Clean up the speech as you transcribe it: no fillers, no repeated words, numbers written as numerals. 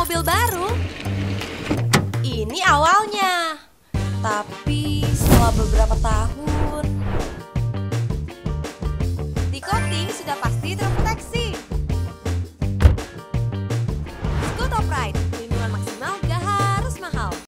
mobil baru. Ini awalnya. Tapi setelah beberapa tahun